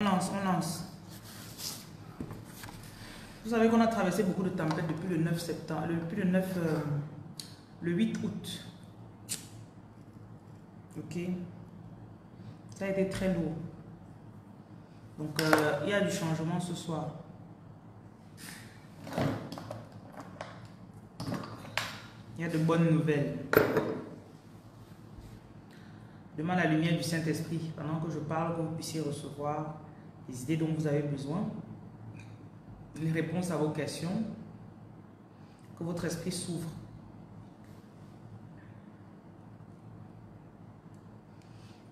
On lance. Vous savez qu'on a traversé beaucoup de tempêtes depuis le 9 septembre, depuis le 8 août. Ok. Ça a été très lourd. Donc, il y a du changement ce soir. Il y a de bonnes nouvelles. Demande la lumière du Saint-Esprit pendant que je parle, que vous puissiez recevoir les idées dont vous avez besoin, les réponses à vos questions, que votre esprit s'ouvre.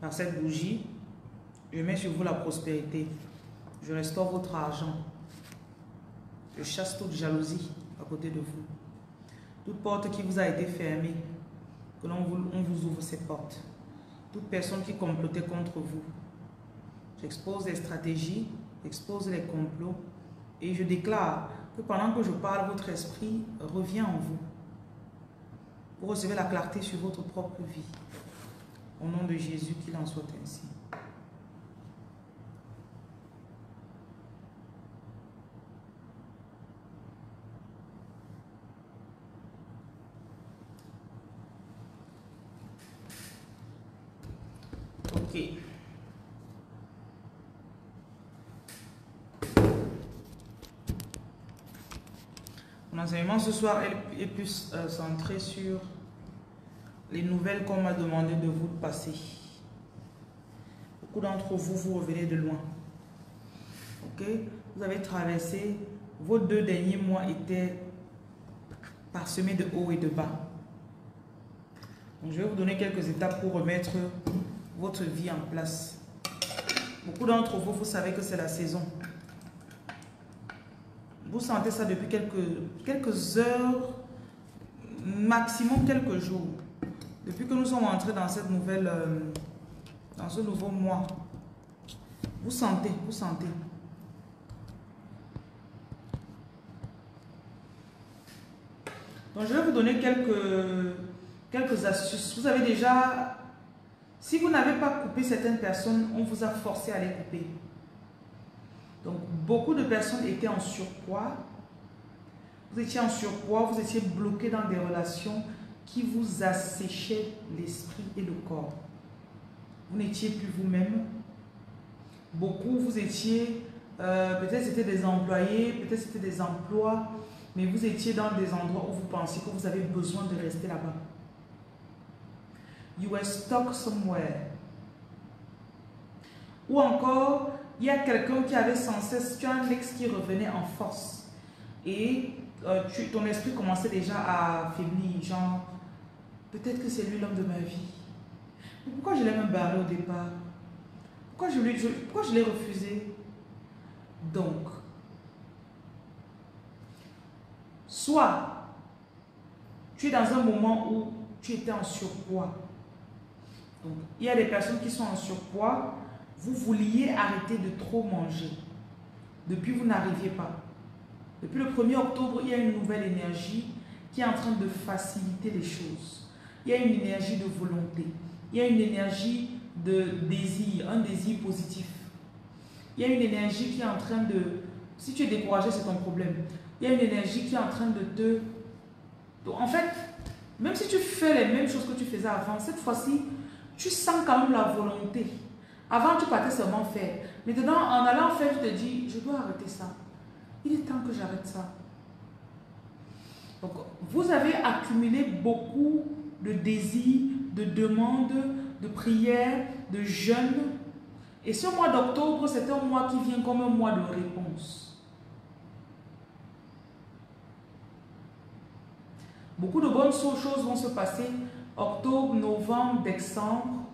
Par cette bougie, je mets sur vous la prospérité. Je restaure votre argent. Je chasse toute jalousie à côté de vous. Toute porte qui vous a été fermée, que l'on vous ouvre ces portes. Toute personne qui complotait contre vous, j'expose les stratégies, j'expose les complots et je déclare que pendant que je parle, votre esprit revient en vous pour recevoir la clarté sur votre propre vie. Au nom de Jésus, qu'il en soit ainsi. Mon enseignement ce soir est plus centré sur les nouvelles qu'on m'a demandé de vous passer. Beaucoup d'entre vous, vous revenez de loin. Ok? Vous avez traversé, vos 2 derniers mois étaient parsemés de haut et de bas. Donc, je vais vous donner quelques étapes pour remettre votre vie en place. Beaucoup d'entre vous, vous savez que c'est la saison. Vous sentez ça depuis quelques heures, maximum quelques jours. Depuis que nous sommes entrés dans cette nouvelle, dans ce nouveau mois, vous sentez. Donc je vais vous donner quelques astuces. Vous avez déjà, si vous n'avez pas coupé certaines personnes, on vous a forcé à les couper. Donc, beaucoup de personnes étaient en surpoids. Vous étiez en surpoids, vous étiez bloqué dans des relations qui vous asséchaient l'esprit et le corps. Vous n'étiez plus vous-même. Beaucoup, vous étiez, peut-être c'était des employés, peut-être c'était des emplois, mais vous étiez dans des endroits où vous pensiez que vous avez besoin de rester là-bas. You were stuck somewhere. Ou encore, il y a quelqu'un qui avait sans cesse, tu as un ex qui revenait en force. Et ton esprit commençait déjà à faiblir, genre, peut-être que c'est lui l'homme de ma vie. Mais pourquoi je l'ai même barré au départ? Pourquoi je l'ai refusé? Donc, soit tu es dans un moment où tu étais en surpoids. Donc, il y a des personnes qui sont en surpoids. Vous vouliez arrêter de trop manger. Depuis, vous n'arriviez pas. Depuis le 1er octobre, il y a une nouvelle énergie qui est en train de faciliter les choses. Il y a une énergie de volonté. Il y a une énergie de désir, un désir positif. Il y a une énergie qui est en train de... Si tu es découragé, c'est ton problème. Il y a une énergie qui est en train de te... En fait, même si tu fais les mêmes choses que tu faisais avant, cette fois-ci, tu sens quand même la volonté. Avant, tu partais seulement faire. Maintenant, en allant faire, je te dis, je dois arrêter ça. Il est temps que j'arrête ça. Donc, vous avez accumulé beaucoup de désirs, de demandes, de prières, de jeûnes. Et ce mois d'octobre, c'est un mois qui vient comme un mois de réponse. Beaucoup de bonnes choses vont se passer. Octobre, novembre, décembre.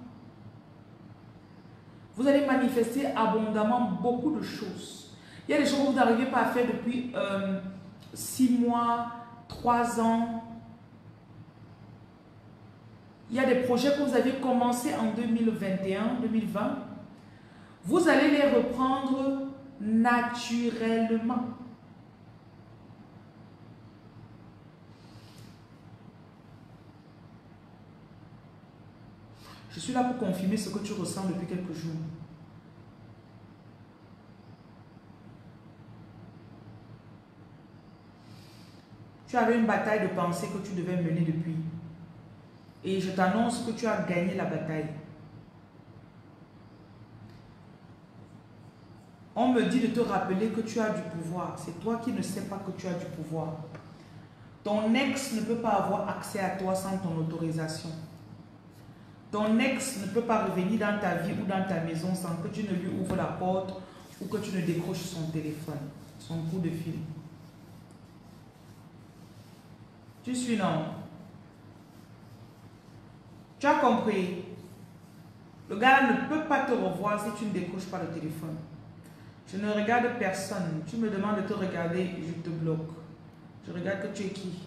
Vous allez manifester abondamment beaucoup de choses. Il y a des choses que vous n'arrivez pas à faire depuis 6 mois, 3 ans. Il y a des projets que vous avez commencés en 2021, 2020. Vous allez les reprendre naturellement. Je suis là pour confirmer ce que tu ressens depuis quelques jours. Tu avais une bataille de pensée que tu devais mener depuis. Et je t'annonce que tu as gagné la bataille. On me dit de te rappeler que tu as du pouvoir. C'est toi qui ne sais pas que tu as du pouvoir. Ton ex ne peut pas avoir accès à toi sans ton autorisation. Ton ex ne peut pas revenir dans ta vie ou dans ta maison sans que tu ne lui ouvres la porte ou que tu ne décroches son téléphone, son coup de fil. Tu suis non. Tu as compris. Le gars ne peut pas te revoir si tu ne décroches pas le téléphone. Je ne regarde personne. Tu me demandes de te regarder, je te bloque. Je regarde que tu es qui.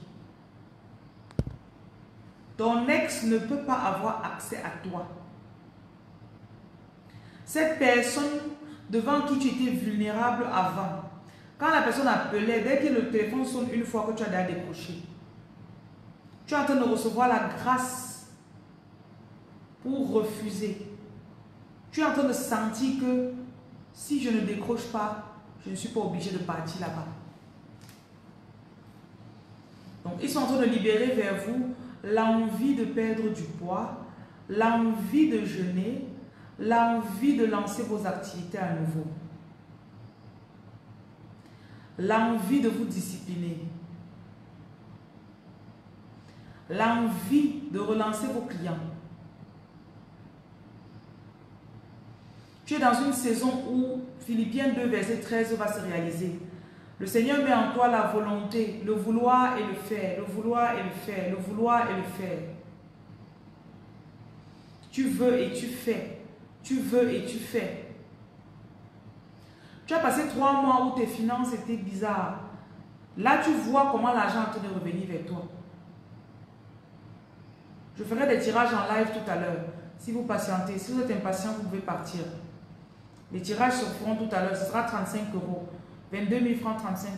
Ton ex ne peut pas avoir accès à toi. Cette personne devant qui tu étais vulnérable avant, quand la personne appelait, dès que le téléphone sonne une fois que tu as déjà décroché, tu es en train de recevoir la grâce pour refuser. Tu es en train de sentir que si je ne décroche pas, je ne suis pas obligé de partir là-bas. Donc, ils sont en train de libérer vers vous l'envie de perdre du poids, l'envie de jeûner, l'envie de lancer vos activités à nouveau, l'envie de vous discipliner, l'envie de relancer vos clients. Tu es dans une saison où Philippiens 2, verset 13 va se réaliser. Le Seigneur met en toi la volonté, le vouloir et le faire, le vouloir et le faire, le vouloir et le faire. Tu veux et tu fais, tu veux et tu fais. Tu as passé 3 mois où tes finances étaient bizarres. Là, tu vois comment l'argent est en train de revenir vers toi. Je ferai des tirages en live tout à l'heure. Si vous patientez, si vous êtes impatient, vous pouvez partir. Les tirages se feront tout à l'heure, ce sera 35 €. 22 000 francs, 35 €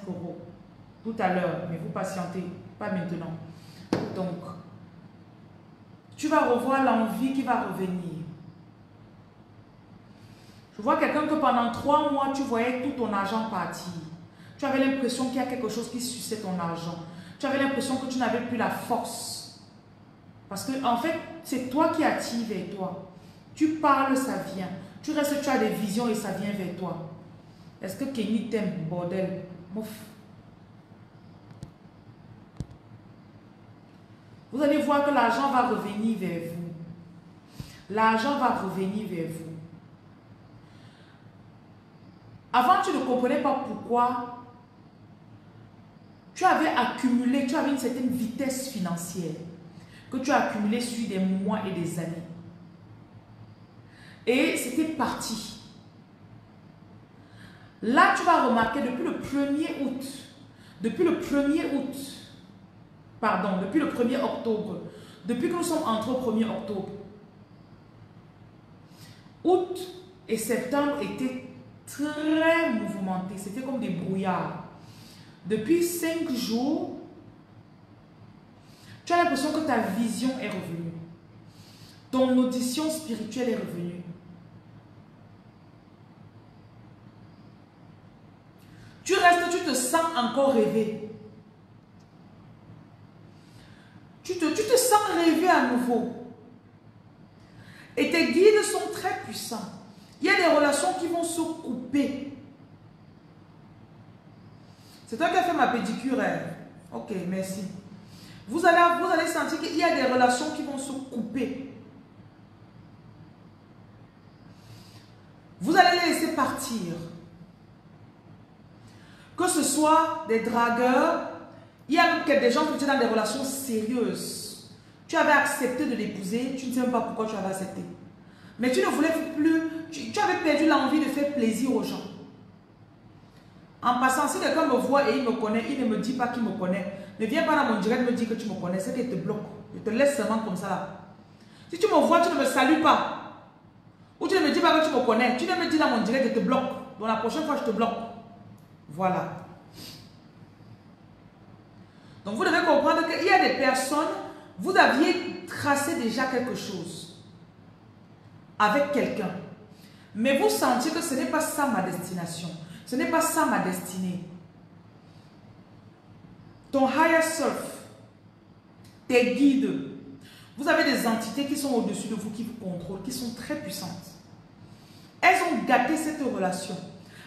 tout à l'heure, mais vous patientez, pas maintenant. Donc, tu vas revoir l'envie qui va revenir. Je vois quelqu'un que pendant 3 mois, tu voyais tout ton argent partir. Tu avais l'impression qu'il y a quelque chose qui suçait ton argent. Tu avais l'impression que tu n'avais plus la force. Parce que, en fait, c'est toi qui attire vers toi. Tu parles, ça vient. Tu restes, tu as des visions et ça vient vers toi. Est-ce que Kenny t'aime, bordel? Mouf. Vous allez voir que l'argent va revenir vers vous. L'argent va revenir vers vous. Avant, tu ne comprenais pas pourquoi tu avais accumulé, tu avais une certaine vitesse financière que tu as accumulée sur des mois et des années. Et c'était parti. Là, tu vas remarquer depuis le 1er octobre, depuis que nous sommes entrés au 1er octobre, août et septembre étaient très mouvementés, c'était comme des brouillards. Depuis 5 jours, tu as l'impression que ta vision est revenue, ton audition spirituelle est revenue. Tu restes, tu te sens encore rêver. Tu te sens rêver à nouveau. Et tes guides sont très puissants. Il y a des relations qui vont se couper. C'est toi qui as fait ma pédicure. Ok, merci. Vous allez sentir qu'il y a des relations qui vont se couper. Vous allez les laisser partir. Que ce soit des dragueurs, il y a des gens qui étaient dans des relations sérieuses. Tu avais accepté de l'épouser, tu ne sais même pas pourquoi tu avais accepté. Mais tu ne voulais plus, tu avais perdu l'envie de faire plaisir aux gens. En passant, si quelqu'un me voit et il me connaît, il ne me dit pas qu'il me connaît. Ne viens pas dans mon direct me dire que tu me connais, c'est qu'il te bloque. Je te laisse seulement comme ça là. Si tu me vois, tu ne me salues pas. Ou tu ne me dis pas que tu me connais, tu ne me dis dans mon direct, je te bloque. Donc la prochaine fois, je te bloque. Voilà. Donc vous devez comprendre qu'il y a des personnes, vous aviez tracé déjà quelque chose avec quelqu'un. Mais vous sentiez que ce n'est pas ça ma destination. Ce n'est pas ça ma destinée. ton higher self, tes guides. Vous avez des entités qui sont au-dessus de vous, qui vous contrôlent, qui sont très puissantes. Elles ont gâté cette relation.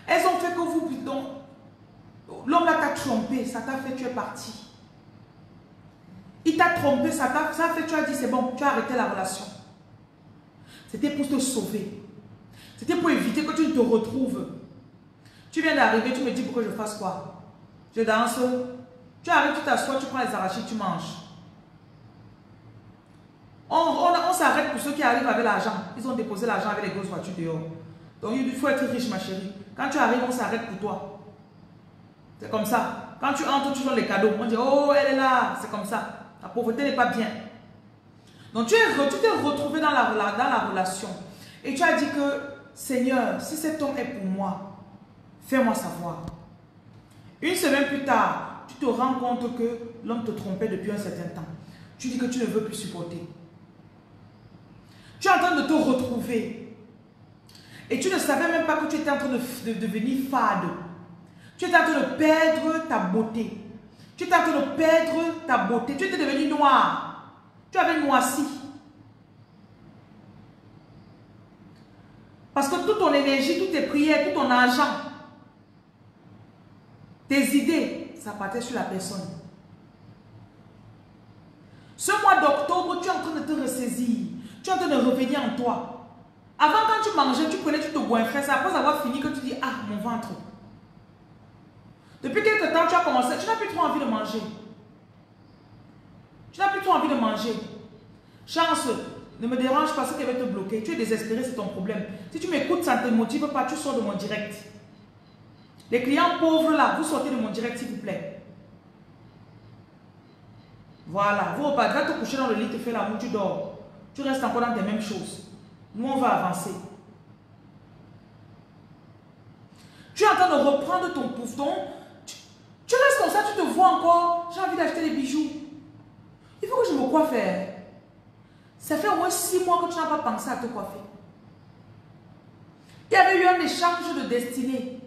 Elles ont fait que vous, putain, l'homme là t'a trompé, ça t'a fait, tu es parti. Il t'a trompé, ça fait, tu as dit, c'est bon, tu as arrêté la relation. C'était pour te sauver. C'était pour éviter que tu ne te retrouves. Tu viens d'arriver, tu me dis, pourquoi je fasse quoi? Je danse. Tu arrives, tu t'assois, tu prends les arachides, tu manges. On s'arrête pour ceux qui arrivent avec l'argent. Ils ont déposé l'argent avec les grosses voitures dehors. Donc il faut être riche, ma chérie. Quand tu arrives, on s'arrête pour toi. C'est comme ça. Quand tu entres, tu donnes les cadeaux. On dit, oh, elle est là. C'est comme ça. La pauvreté n'est pas bien. Donc tu t'es retrouvé dans la relation. Et tu as dit que, Seigneur, si cet homme est pour moi, fais-moi savoir. Une semaine plus tard, tu te rends compte que l'homme te trompait depuis un certain temps. Tu dis que tu ne veux plus supporter. Tu es en train de te retrouver. Et tu ne savais même pas que tu étais en train de devenir fade. Tu étais en train de perdre ta beauté. Tu étais en train de perdre ta beauté. Tu étais devenu noir. Tu avais noirci. Parce que toute ton énergie, toutes tes prières, tout ton argent, tes idées, ça partait sur la personne. Ce mois d'octobre, tu es en train de te ressaisir. Tu es en train de revenir en toi. Avant, quand tu mangeais, tu prenais, tu te goinfrais. C'est après avoir fini que tu dis, ah, mon ventre. Depuis quelque temps, tu as commencé, tu n'as plus trop envie de manger. Tu n'as plus trop envie de manger. Chance, ne me dérange pas, ce qui va te bloquer. Tu es désespéré, c'est ton problème. Si tu m'écoutes, ça ne te motive pas, tu sors de mon direct. Les clients pauvres là, vous sortez de mon direct, s'il vous plaît. Voilà, vous repartez, va te coucher dans le lit, te fais l'amour, tu dors. Tu restes encore dans les mêmes choses. Nous, on va avancer. Tu es en train de reprendre ton pouffon. Tu restes comme ça, tu te vois encore. J'ai envie d'acheter des bijoux. Il faut que je me coiffe. Ça fait au moins 6 mois que tu n'as pas pensé à te coiffer. Il y avait eu un échange de destinée.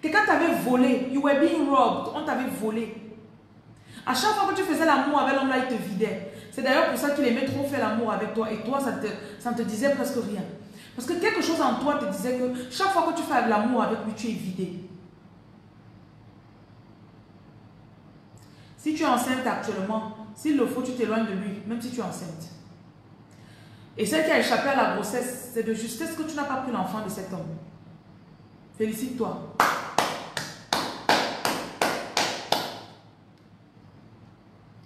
Quelqu'un t'avait volé. You were being robbed. On t'avait volé. À chaque fois que tu faisais l'amour avec l'homme là, il te vidait. C'est d'ailleurs pour ça qu'il aimait trop faire l'amour avec toi. Et toi, ça ne te disait presque rien. Parce que quelque chose en toi te disait que chaque fois que tu fais l'amour avec lui, tu es vidé. Si tu es enceinte actuellement, s'il le faut, tu t'éloignes de lui, même si tu es enceinte. Et celle qui a échappé à la grossesse, c'est de justesse que tu n'as pas pris l'enfant de cet homme. Félicite-toi.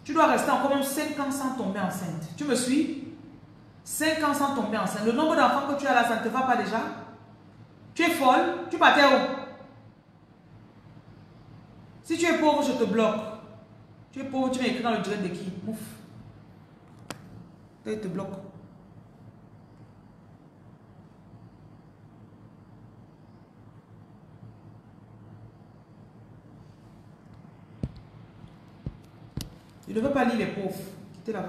Tu dois rester encore même 5 ans sans tomber enceinte. Tu me suis? 5 ans sans tomber enceinte. Le nombre d'enfants que tu as là, ça ne te va pas déjà? Tu es folle? Tu partais où? Si tu es pauvre, je te bloque. Tu es pauvre, tu m'as écrit dans le direct de qui? Ouf. Toi, il te bloque. Il ne veut pas lire les pauvres. Quittez là-bas.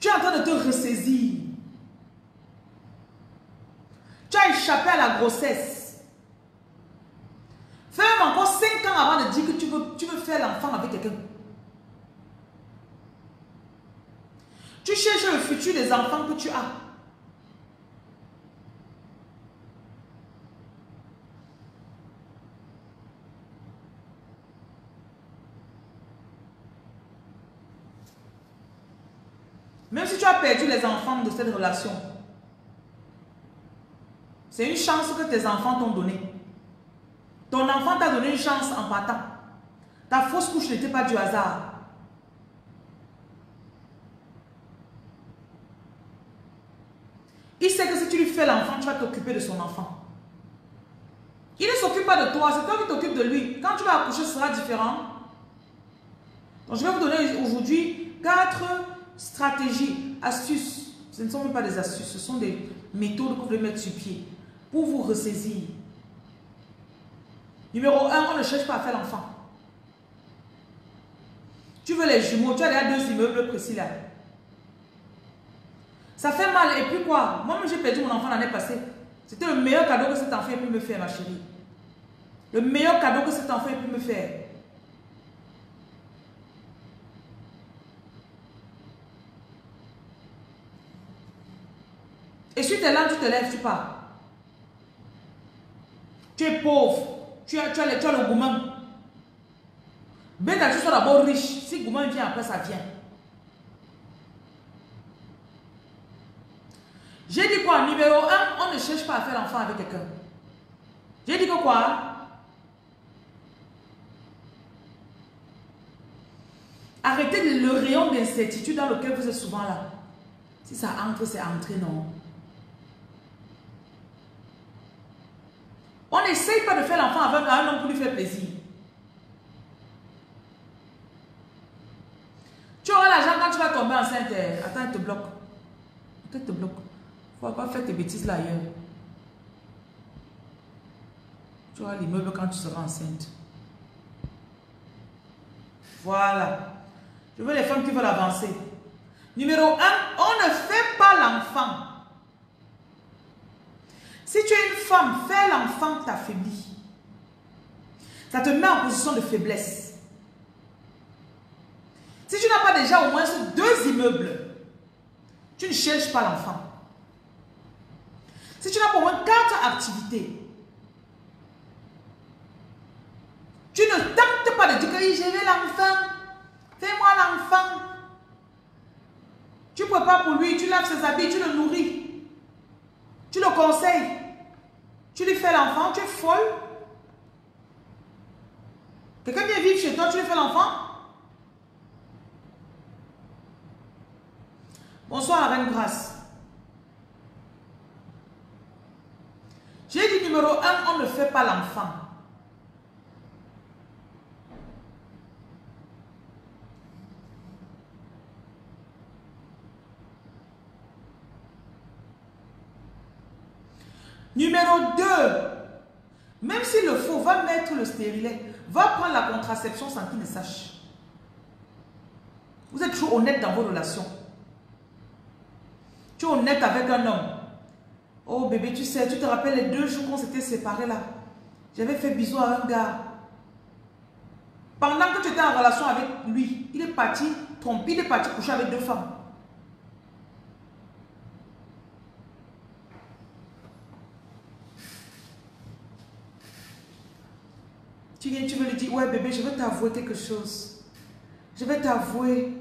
Tu es en train de te ressaisir. Tu as échappé à la grossesse. Fais même encore 5 ans avant de dire que tu veux faire l'enfant avec quelqu'un. Tu cherches le futur des enfants que tu as. Même si tu as perdu les enfants de cette relation, c'est une chance que tes enfants t'ont donnée. Ton enfant t'a donné une chance en partant. Ta fausse couche n'était pas du hasard. Il sait que si tu lui fais l'enfant, tu vas t'occuper de son enfant. Il ne s'occupe pas de toi, c'est toi qui t'occupes de lui. Quand tu vas accoucher, ce sera différent. Donc je vais vous donner aujourd'hui 4... stratégies, astuces, ce ne sont même pas des astuces, ce sont des méthodes que vous devez mettre sur pied pour vous ressaisir. Numéro 1, on ne cherche pas à faire l'enfant. Tu veux les jumeaux, tu as déjà 2 immeubles précis là. Ça fait mal et puis quoi? Moi-même j'ai perdu mon enfant l'année passée. C'était le meilleur cadeau que cet enfant a pu me faire, ma chérie. Le meilleur cadeau que cet enfant peut me faire. Et si tu es là, tu te lèves, tu pars. Tu es pauvre. Tu as le gourmand. Bien que tu sois d'abord riche, si le gourmand vient, après ça vient. J'ai dit quoi? Numéro 1, on ne cherche pas à faire l'enfant avec quelqu'un. J'ai dit que quoi? Arrêtez le rayon d'incertitude dans lequel vous êtes souvent là. Si ça entre, c'est entré, non? On n'essaye pas de faire l'enfant avec un homme pour lui faire plaisir. Tu auras l'argent quand tu vas tomber enceinte. Attends, il te bloque. Il te bloque. Il ne faut pas faire tes bêtises là ailleurs. Tu auras l'immeuble quand tu seras enceinte. Voilà. Je veux les femmes qui veulent avancer. Numéro 1, on ne fait pas l'enfant. Si tu es une femme, faire l'enfant t'affaiblit. Ça te met en position de faiblesse. Si tu n'as pas déjà au moins 2 immeubles, tu ne cherches pas l'enfant. Si tu n'as pas au moins 4 activités, tu ne tentes pas de dire que je vais l'enfant, fais-moi l'enfant. Tu prépares pour lui, tu laves ses habits, tu le nourris. Tu le conseilles, tu lui fais l'enfant, tu es folle. Quelqu'un vient vivre chez toi, tu lui fais l'enfant. Bonsoir, la reine Grâce. J'ai dit numéro 1, on ne fait pas l'enfant. Numéro 2, même s'il le faut, va mettre le stérilet, va prendre la contraception sans qu'il ne sache. Vous êtes toujours honnête dans vos relations. Tu es honnête avec un homme. Oh bébé, tu sais, tu te rappelles les 2 jours qu'on s'était séparés là. J'avais fait bisous à un gars. Pendant que tu étais en relation avec lui, il est parti tromper, il est parti coucher avec 2 femmes. Tu viens, tu veux lui dire, ouais bébé, je veux t'avouer quelque chose. Je vais t'avouer.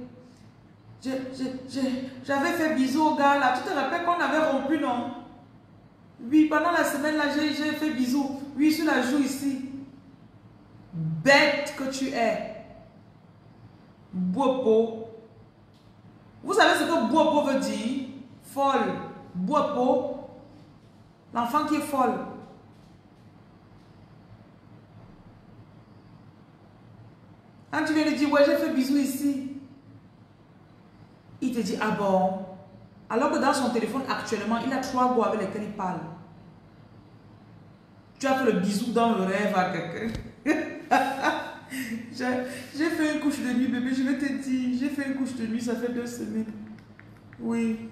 J'avais fait bisous au gars là. Tu te rappelles qu'on avait rompu, non? Oui, pendant la semaine là, j'ai fait bisous. Oui, sur la joue ici. Bête que tu es. Bopo. Vous savez ce que bopo veut dire? Folle. Bopo. L'enfant qui est folle. Quand tu viens lui dire, ouais, j'ai fait bisous ici. Il te dit, ah bon. Alors que dans son téléphone, actuellement, il a 3 goûts avec lesquels il parle. Tu as fait le bisou dans le rêve à quelqu'un. J'ai fait une couche de nuit, bébé, je vais te dire. J'ai fait une couche de nuit, ça fait 2 semaines. Oui.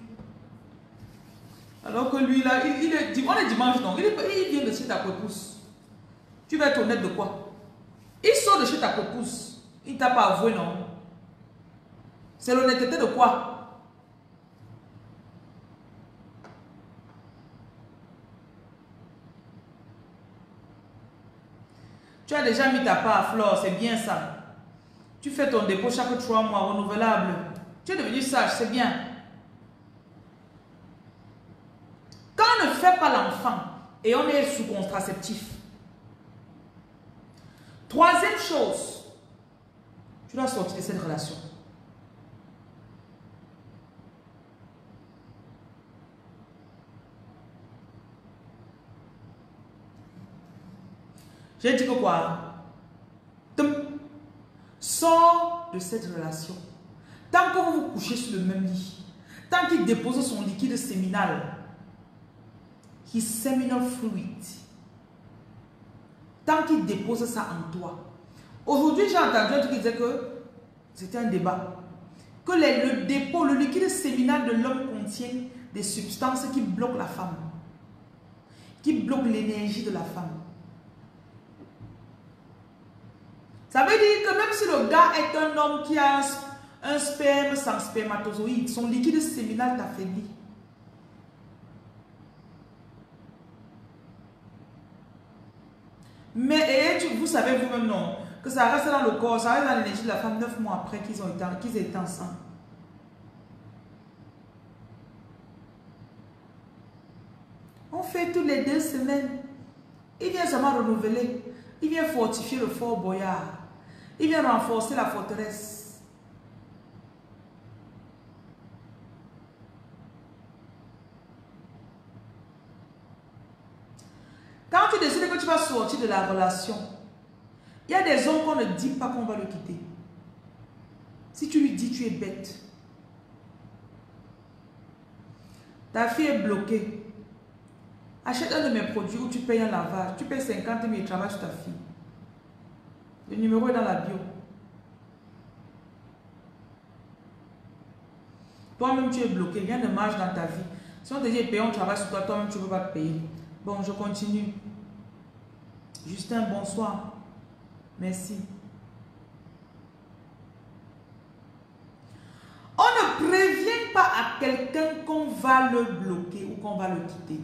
Alors que lui, là, il est dimanche, non. Il vient de chez ta cocouse. Tu vas être honnête de quoi? Il sort de chez ta cocouse. Il ne t'a pas avoué, non? C'est l'honnêteté de quoi? Tu as déjà mis ta part, Flore, c'est bien ça. Tu fais ton dépôt chaque 3 mois, renouvelable. Tu es devenu sage, c'est bien. Quand on ne fait pas l'enfant et on est sous contraceptif. 3e chose. Tu dois sortir de cette relation. J'ai dit que quoi? Sors de cette relation. Tant que vous vous couchez sur le même lit, tant qu'il dépose son liquide séminal, his seminal fluid, tant qu'il dépose ça en toi. Aujourd'hui, j'ai entendu un truc qui disait que c'était un débat. Que le dépôt, le liquide séminal de l'homme contient des substances qui bloquent la femme. Qui bloquent l'énergie de la femme. Ça veut dire que même si le gars est un homme qui a un sperme sans spermatozoïde, son liquide séminal t'affaiblit. Mais vous savez vous-même non, que ça reste dans le corps, ça reste dans l'énergie de la femme 9 mois après qu'ils étaient ensemble. On fait toutes les 2 semaines. Il vient seulement renouveler. Il vient fortifier le fort Boyard. Il vient renforcer la forteresse. Quand tu décides que tu vas sortir de la relation, il y a des hommes qu'on ne dit pas qu'on va le quitter. Si tu lui dis, tu es bête. Ta fille est bloquée. Achète un de mes produits où tu payes un lavage. Tu payes 50 000 et travaille sur ta fille. Le numéro est dans la bio. Toi-même, tu es bloqué. Rien ne marche dans ta vie. Si on te dit, paye, on travaille sur toi, toi-même, tu ne peux pas payer. Bon, je continue. Justin, bonsoir. Merci. On ne prévient pas à quelqu'un qu'on va le bloquer ou qu'on va le quitter.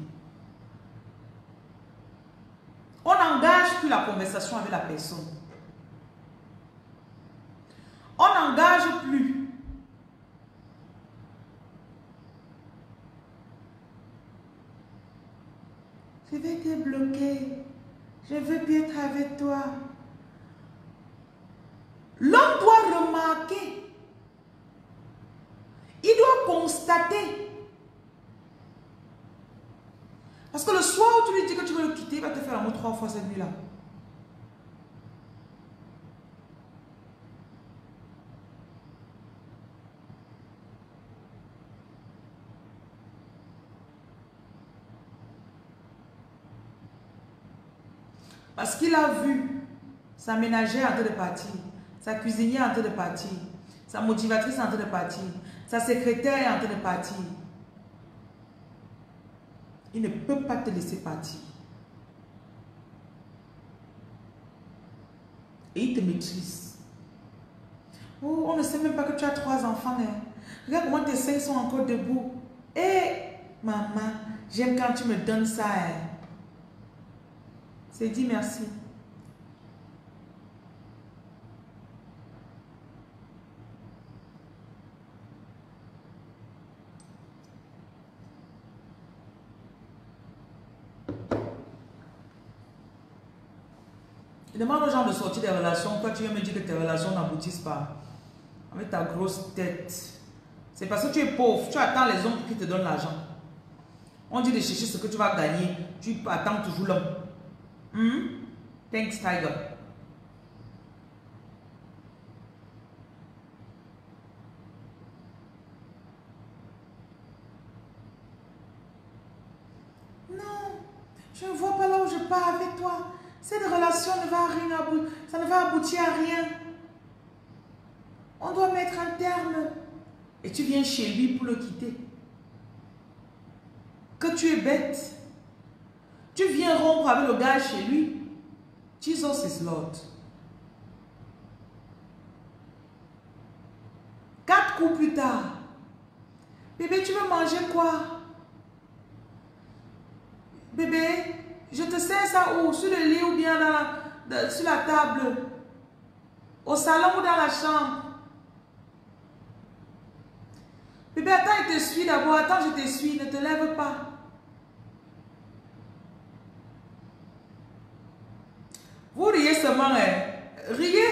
On n'engage plus la conversation avec la personne. On n'engage plus. Je vais te bloquer. Je veux bien être avec toi. L'homme doit remarquer. Il doit constater. Parce que le soir où tu lui dis que tu veux le quitter, il va te faire l'amour 3 fois cette nuit-là. Parce qu'il a vu sa ménagère en train de partir, sa cuisinière en train de partir, sa motivatrice en train de partir, sa secrétaire en train de partir. Il ne peut pas te laisser partir. Et il te maîtrise. Oh, on ne sait même pas que tu as 3 enfants. Hein. Regarde comment tes 5 sont encore debout. Hé, maman, j'aime quand tu me donnes ça. Hein. C'est dit merci. Demande aux gens de sortir des relations. Toi, tu viens me dire que tes relations n'aboutissent pas. Avec ta grosse tête. C'est parce que tu es pauvre. Tu attends les hommes qui te donnent l'argent. On dit de chercher ce que tu vas gagner. Tu attends toujours l'homme. Thanks, Tiger. Non, je ne vois pas là où je pars avec toi. Cette relation ne va rien aboutir, ça ne va aboutir à rien. On doit mettre un terme. Et tu viens chez lui pour le quitter. Que tu es bête. Tu viens rompre avec le gars chez lui. Jesus is Lord. 4 coups plus tard. Bébé, tu veux manger quoi? Bébé? Je te sers ça où? Sur le lit ou bien sur la table? Au salon ou dans la chambre? Bébé, attends, je t'essuie d'abord. Attends, je t'essuie. Ne te lève pas. Vous riez seulement, hein? Riez.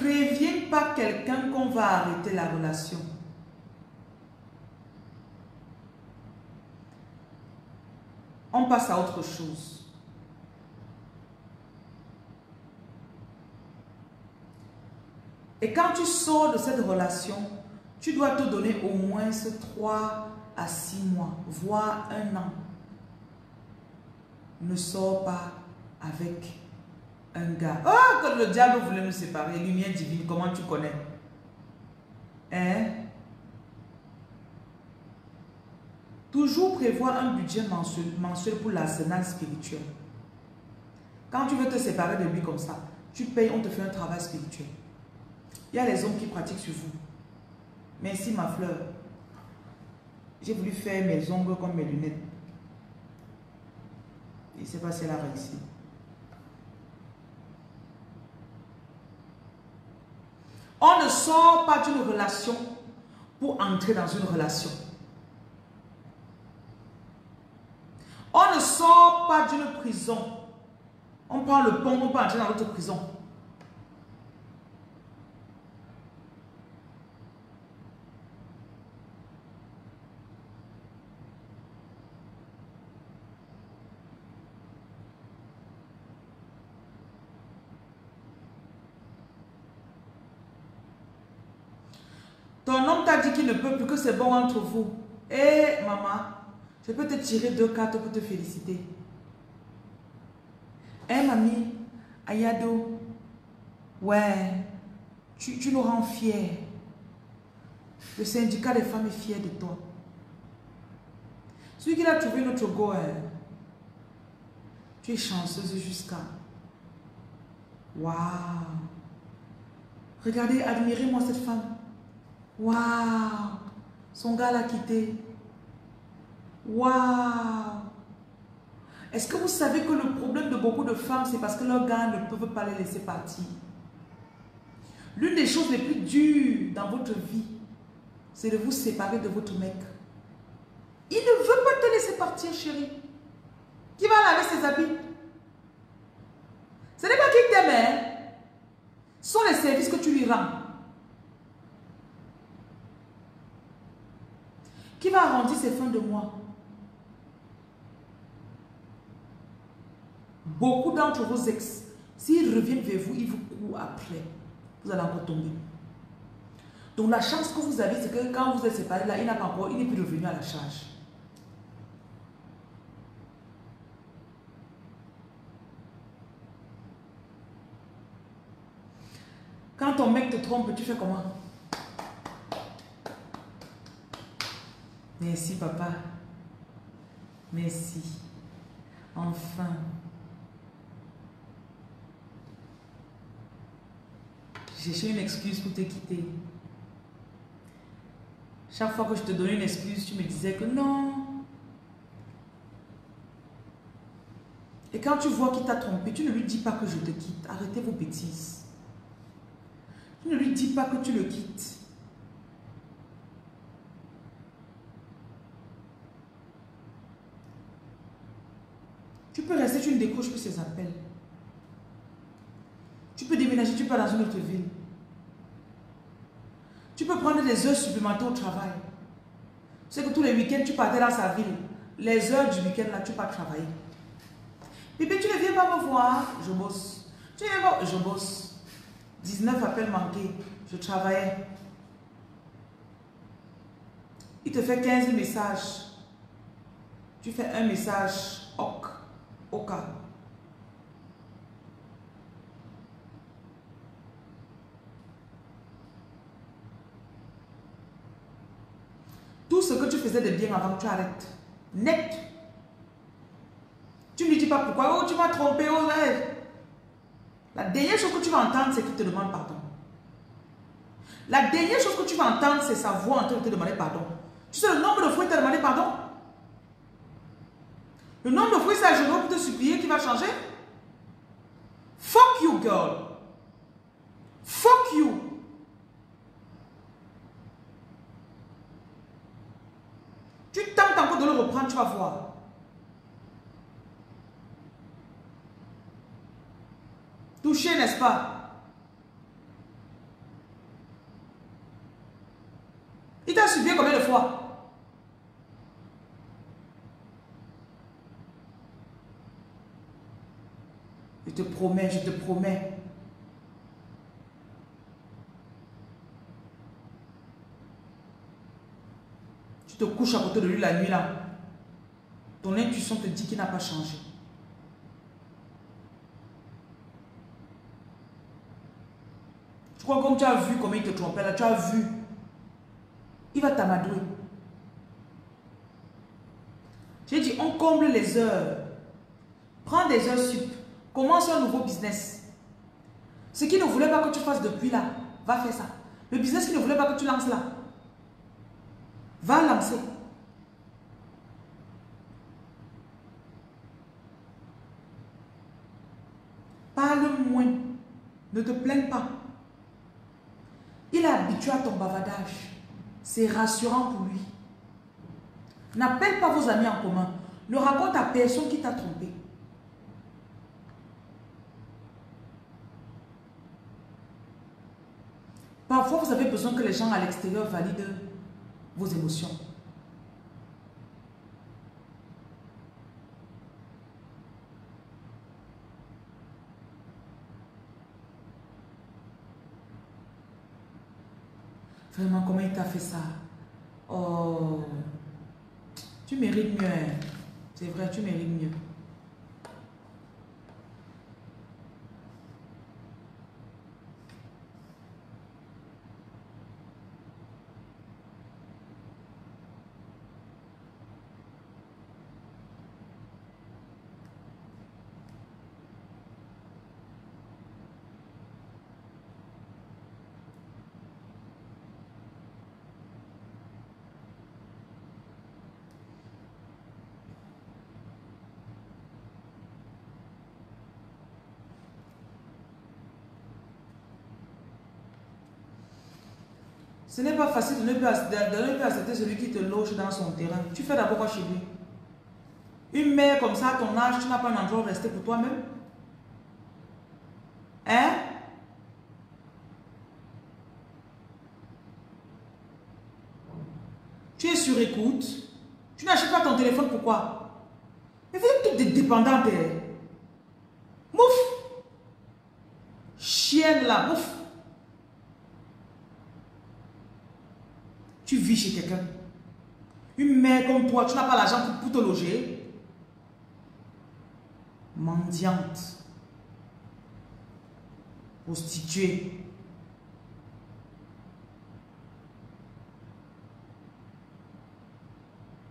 Préviens pas quelqu'un qu'on va arrêter la relation. On passe à autre chose. Et quand tu sors de cette relation, tu dois te donner au moins 3 à 6 mois, voire 1 an, ne sors pas avec un gars. Oh, quand le diable voulait nous séparer, lumière divine, comment tu connais? Hein? Toujours prévoir un budget mensuel pour l'arsenal spirituel. Quand tu veux te séparer de lui comme ça, tu payes, on te fait un travail spirituel. Il y a les hommes qui pratiquent sur vous. Merci ma fleur. J'ai voulu faire mes ongles comme mes lunettes. Et c'est passé la réussite. On ne sort pas d'une relation pour entrer dans une relation. On ne sort pas d'une prison. On prend le pont, on peut entrer dans l'autre prison. Ton homme t'a dit qu'il ne peut plus, que c'est bon entre vous. Hé, maman, je peux te tirer 2 cartes pour te féliciter. Hé, mamie, Ayado, ouais, tu nous rends fiers. Le syndicat des femmes est fier de toi. Celui qui a trouvé notre go, tu es chanceuse jusqu'à... Waouh! Regardez, admirez-moi cette femme. Waouh, son gars l'a quitté. Waouh. Est-ce que vous savez que le problème de beaucoup de femmes, c'est parce que leurs gars ne peuvent pas les laisser partir. L'une des choses les plus dures dans votre vie, c'est de vous séparer de votre mec. Il ne veut pas te laisser partir, chérie. Qui va laver ses habits? Ce n'est pas qu'il t'aime, hein? Ce sont les services que tu lui rends. Qui va arrondir ses fins de mois? Beaucoup d'entre vos ex, s'ils reviennent vers vous, ils vous courent après. Vous allez encore tomber. Donc la chance que vous avez, c'est que quand vous êtes séparés, là, il n'est plus revenu à la charge. Quand ton mec te trompe, tu fais comment? Merci papa, merci, enfin, j'ai cherché une excuse pour te quitter. Chaque fois que je te donnais une excuse, tu me disais que non. Et quand tu vois qu'il t'a trompé, tu ne lui dis pas que je te quitte, arrêtez vos bêtises. Tu ne lui dis pas que tu le quittes. Tu peux rester, tu ne décroches plus ses appels. Tu peux déménager, tu pars dans une autre ville. Tu peux prendre des heures supplémentaires au travail. Tu sais que tous les week-ends, tu partais dans sa ville. Les heures du week-end, là, tu pars travailler. Bébé, tu ne viens pas me voir. Je bosse. Tu ne viens pas. Je bosse. 19 appels manqués. Je travaillais. Il te fait 15 messages. Tu fais un message. Ok. Cas. Tout ce que tu faisais de bien avant, tu arrêtes. Net. Tu ne lui dis pas pourquoi. Oh, tu m'as trompé. Oh, ouais. La dernière chose que tu vas entendre, c'est qu'il te demande pardon. La dernière chose que tu vas entendre, c'est sa voix en train de te demander pardon. Tu sais le nombre de fois il t'a demandé pardon? Le nombre de fois, c'est à genoux pour te supplier qui va changer. Fuck you, girl. Fuck you. Tu tentes encore de le reprendre, tu vas voir. Touché, n'est-ce pas? Il t'a supplié combien de fois? Je te promets, je te promets. Tu tu te couches à côté de lui la nuit là, ton intuition te dit qu'il n'a pas changé. Tu crois comme tu as vu comment il te trompait là, tu as vu, il va t'amadouer. J'ai dit, on comble les heures, prends des heures sup, commence un nouveau business. Ce qu'il ne voulait pas que tu fasses depuis là, va faire ça. Le business qu'il ne voulait pas que tu lances là, va lancer. Parle moins, ne te plains pas. Il est habitué à ton bavardage, c'est rassurant pour lui. N'appelle pas vos amis en commun, ne raconte à personne qui t'a trompé. Parfois, vous avez besoin que les gens à l'extérieur valident vos émotions. Vraiment, comment il t'a fait ça? Oh, tu mérites mieux. C'est vrai, tu mérites mieux. Ce n'est pas facile de ne plus accepter celui qui te loge dans son terrain. Tu fais d'abord quoi chez lui? Une mère comme ça, à ton âge, tu n'as pas un endroit où rester pour toi-même? Hein? Tu es sur écoute. Tu n'achètes pas ton téléphone, pourquoi? Mais vous êtes toutes des dépendantes. Mouf! Chienne là, mouf! Tu vis chez quelqu'un. Une mère comme toi, tu n'as pas l'argent pour te loger. Mendiante. Prostituée.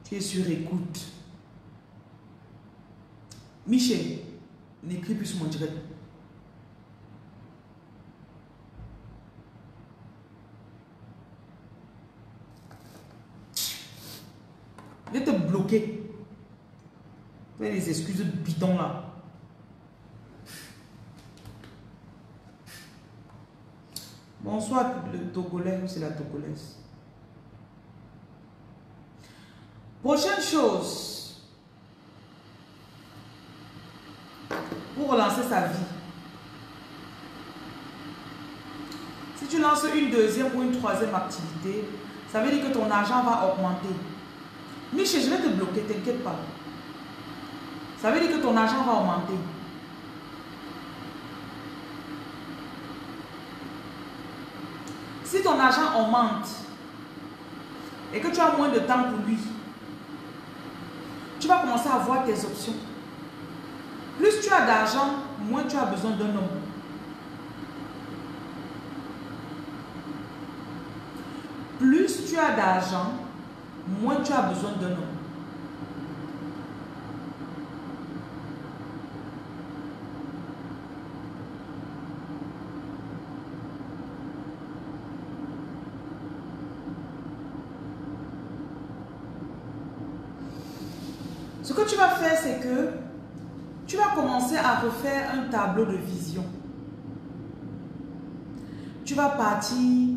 Tu es sur écoute. Michel, n'écris plus sur mon direct. Je vais te bloquer. Fais les excuses de bidon là. Bonsoir le Togolais ou c'est la Togolaise. Prochaine chose. Pour relancer sa vie. Si tu lances une deuxième ou une troisième activité, ça veut dire que ton argent va augmenter. Michel, je vais te bloquer, t'inquiète pas. Ça veut dire que ton argent va augmenter. Si ton argent augmente et que tu as moins de temps pour lui, tu vas commencer à voir tes options. Plus tu as d'argent, moins tu as besoin d'un homme. Plus tu as d'argent, moins tu as besoin d'un homme. Ce que tu vas faire, c'est que tu vas commencer à refaire un tableau de vision. Tu vas partir.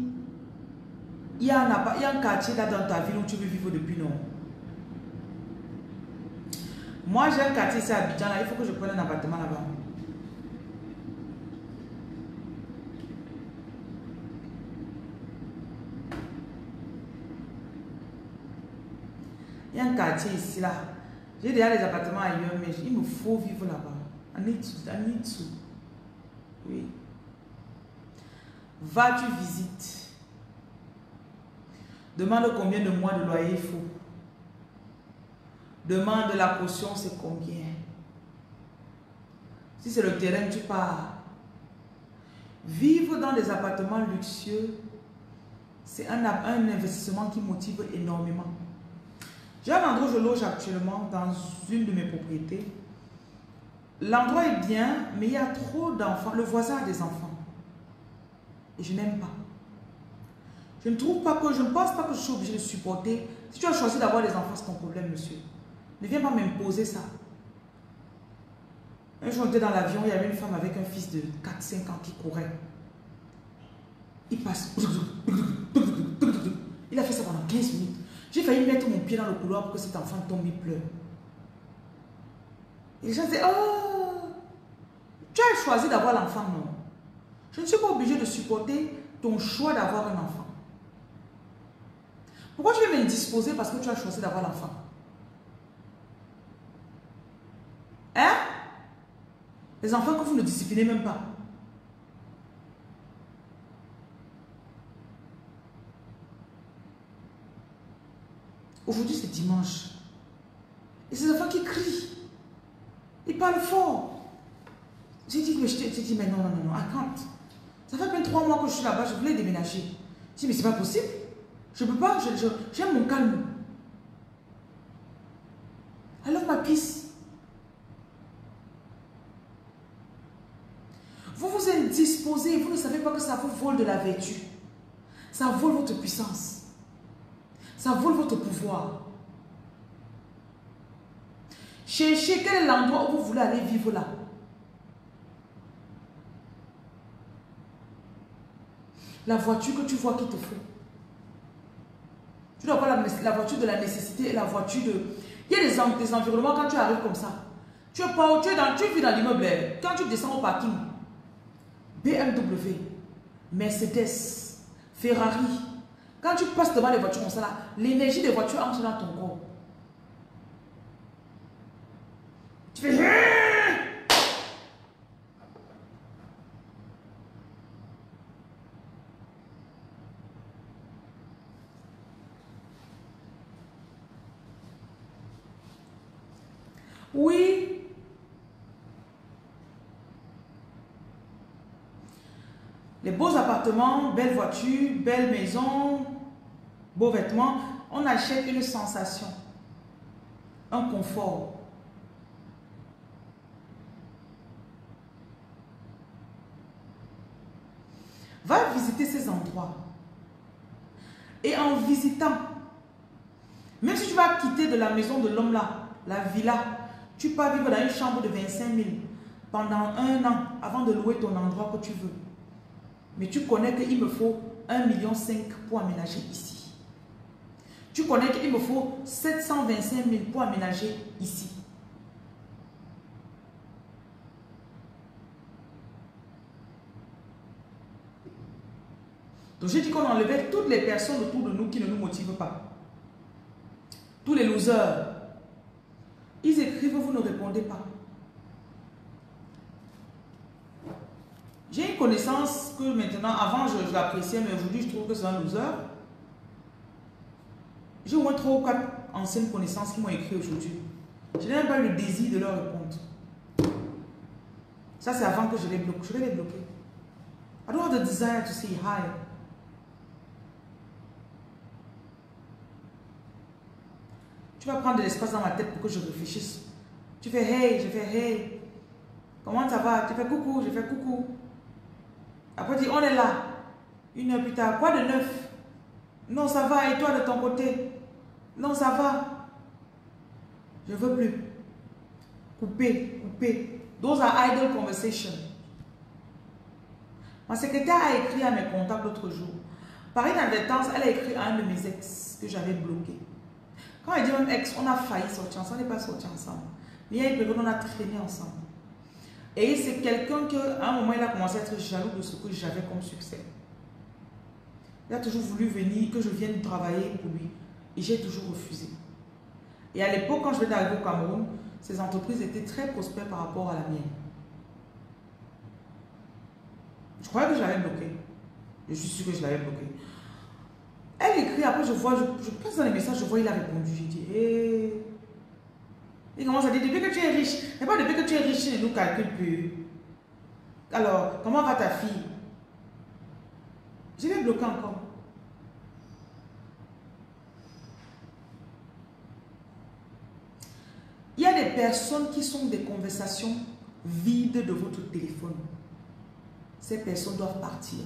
Il y a un quartier là dans ta ville où tu veux vivre depuis non. Moi j'ai un quartier ici à Abidjan, là, il faut que je prenne un appartement là-bas. Il y a un quartier ici là. J'ai déjà les appartements ailleurs, mais il me faut vivre là-bas. Anitsu. Oui. Va, tu visites. Demande combien de mois de loyer il faut. Demande la caution, c'est combien. Si c'est le terrain, tu pars. Vivre dans des appartements luxueux, c'est un investissement qui motive énormément. J'ai un endroit où je loge actuellement dans une de mes propriétés. L'endroit est bien, mais il y a trop d'enfants. Le voisin a des enfants. Et je n'aime pas. Je ne trouve pas que, je ne pense pas que je suis obligée de supporter. Si tu as choisi d'avoir des enfants, c'est ton problème, monsieur. Ne viens pas m'imposer ça. Un jour, on était dans l'avion, il y avait une femme avec un fils de 4-5 ans qui courait. Il passe. Il a fait ça pendant 15 minutes. J'ai failli mettre mon pied dans le couloir pour que cet enfant tombe, il pleure. Et les gens disaient, oh, tu as choisi d'avoir l'enfant, non. Je ne suis pas obligée de supporter ton choix d'avoir un enfant. Pourquoi tu veux me disposer parce que tu as choisi d'avoir l'enfant? Hein? Les enfants que vous ne disciplinez même pas. Aujourd'hui, c'est dimanche. Et ces enfants qui crient. Ils parlent fort. J'ai dit, mais non, à quand? Ça fait à peine 3 mois que je suis là-bas, je voulais déménager. J'ai dit, mais c'est pas possible. Je peux pas, j'aime mon calme. Alors ma pisse. Vous vous indisposez, vous ne savez pas que ça vous vole de la vertu. Ça vole votre puissance. Ça vole votre pouvoir. Cherchez quel est l'endroit où vous voulez aller vivre là. La voiture que tu vois qu'il te faut. Tu dois avoir la voiture de la nécessité et la voiture de... Il y a des environnements quand tu arrives comme ça. Tu es pas où tu vis dans l'immeuble. Quand tu descends au parking, BMW, Mercedes, Ferrari. Quand tu passes devant les voitures comme ça, l'énergie des voitures entre dans ton corps. Tu fais... Oui. Les beaux appartements, belles voitures, belles maisons, beaux vêtements, on achète une sensation, un confort. Va visiter ces endroits. Et en visitant, même si tu vas quitter de la maison de l'homme là, la villa, tu peux vivre dans une chambre de 25 000 pendant 1 an avant de louer ton endroit que tu veux. Mais tu connais qu'il me faut 1,5 million pour aménager ici. Tu connais qu'il me faut 725 000 pour aménager ici. Donc j'ai dit qu'on enlevait toutes les personnes autour de nous qui ne nous motivent pas. Tous les losers. Ils écrivent, vous ne répondez pas. J'ai une connaissance que maintenant, avant je l'appréciais, mais aujourd'hui je trouve que c'est un loser. J'ai au moins 3 ou 4 anciennes connaissances qui m'ont écrit aujourd'hui. Je n'ai même pas eu le désir de leur répondre. Ça c'est avant que je les bloque. Je vais les bloquer. I don't have the desire to say hi. Tu vas prendre de l'espace dans ma tête pour que je réfléchisse. Tu fais hey, je fais hey. Comment ça va? Tu fais coucou, je fais coucou. Après tu dis on est là. 1 heure plus tard, quoi de neuf? Non ça va, et toi de ton côté? Non ça va. Je ne veux plus. Couper. Those are idle conversations. Ma secrétaire a écrit à mes contacts l'autre jour. Par inadvertance, elle a écrit à un de mes ex que j'avais bloqué. Quand elle dit même ex, on a failli sortir ensemble, on n'est pas sortis ensemble. Mais il y a une période, on a traîné ensemble. Et c'est quelqu'un qu'à un moment, il a commencé à être jaloux de ce que j'avais comme succès. Il a toujours voulu venir, que je vienne travailler pour lui. Et j'ai toujours refusé. Et à l'époque, quand je venais d'arriver au Cameroun, ces entreprises étaient très prospères par rapport à la mienne. Je croyais que je l'avais bloqué. Je suis sûre que je l'avais bloqué. Elle écrit, après je vois, je passe dans les messages, je vois, il a répondu. J'ai dit, hé. Il commence à dire, depuis que tu es riche, mais pas depuis que tu es riche, il ne nous calcule plus. Alors, comment va ta fille? Je l'ai bloqué encore. Il y a des personnes qui sont des conversations vides de votre téléphone. Ces personnes doivent partir.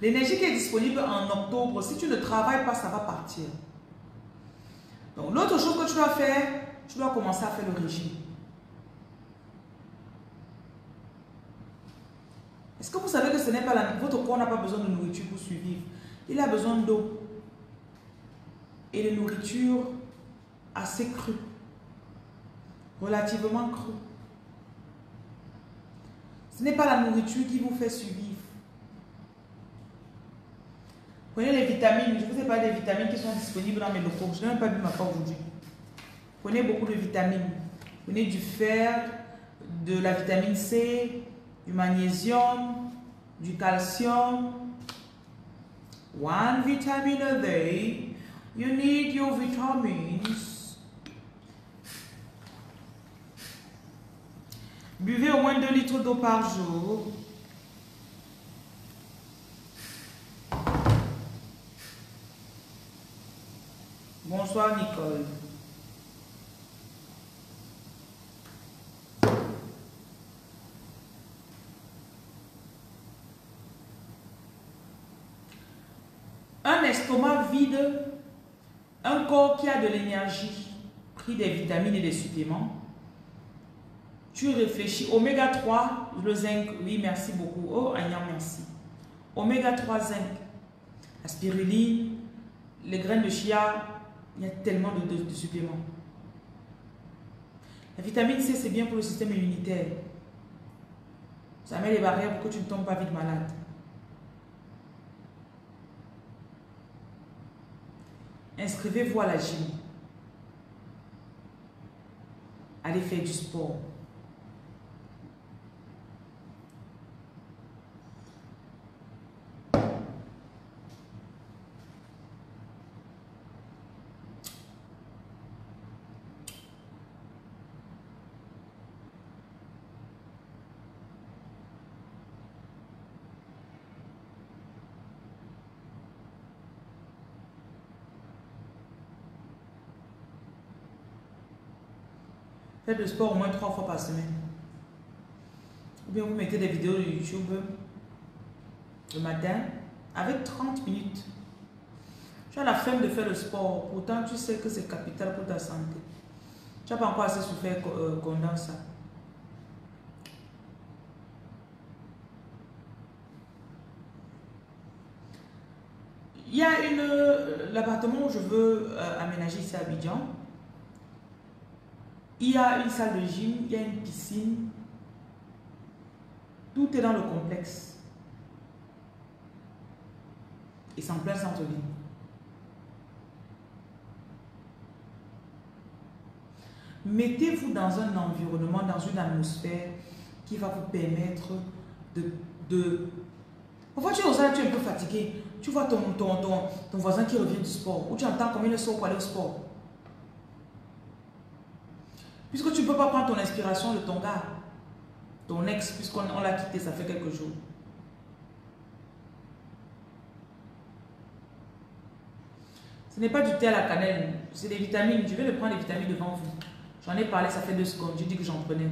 L'énergie qui est disponible en octobre, si tu ne travailles pas, ça va partir. Donc l'autre chose que tu dois faire, tu dois commencer à faire le régime. Est-ce que vous savez que ce n'est pas la... Votre corps n'a pas besoin de nourriture pour survivre. Il a besoin d'eau et de nourriture assez crue, relativement crue. Ce n'est pas la nourriture qui vous fait survivre. Prenez les vitamines, je vous ai parlé des vitamines qui sont disponibles dans mes locaux, je n'ai même pas bu ma part aujourd'hui. Prenez beaucoup de vitamines, prenez du fer, de la vitamine C, du magnésium, du calcium. One vitamin a day, you need your vitamins. Buvez au moins 2 litres d'eau par jour. Bonsoir Nicole. Un estomac vide, un corps qui a de l'énergie, pris des vitamines et des suppléments. Tu réfléchis. Oméga 3, le zinc, oui merci beaucoup. Oh Ayam, merci. Oméga 3 zinc, la spiruline, les graines de chia. Il y a tellement de suppléments. La vitamine C, c'est bien pour le système immunitaire. Ça met les barrières pour que tu ne tombes pas vite malade. Inscrivez-vous à la gym. Allez faire du sport. Faites le sport au moins 3 fois par semaine. Ou bien vous mettez des vidéos de YouTube le matin avec 30 minutes. Tu as la flemme de faire le sport, pourtant tu sais que c'est capital pour ta santé. Tu n'as pas encore assez souffert condamne ça. Il y a l'appartement où je veux aménager ici à Abidjan. Il y a une salle de gym, il y a une piscine. Tout est dans le complexe. Et c'est en plein centre-ville. Mettez-vous dans un environnement, dans une atmosphère qui va vous permettre de... Parfois tu es au salon, tu es un peu fatigué. Tu vois ton voisin qui revient du sport. Ou tu entends combien de sort pour aller au sport. Puisque tu ne peux pas prendre ton inspiration de ton gars, ton ex, puisqu'on l'a quitté, ça fait quelques jours. Ce n'est pas du thé à la cannelle, c'est des vitamines. Je vais le prendre, les vitamines devant vous. J'en ai parlé, ça fait 2 secondes, j'ai dit que j'en prenais.